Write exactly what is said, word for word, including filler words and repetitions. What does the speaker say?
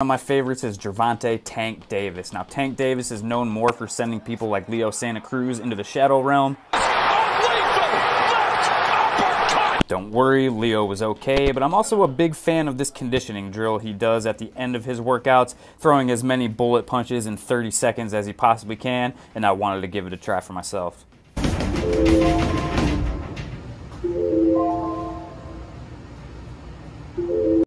One of my favorites is Gervonta Tank Davis. Now, Tank Davis is known more for sending people like Leo Santa Cruz into the Shadow Realm. Don't worry, Leo was okay, but I'm also a big fan of this conditioning drill he does at the end of his workouts, throwing as many bullet punches in thirty seconds as he possibly can, and I wanted to give it a try for myself.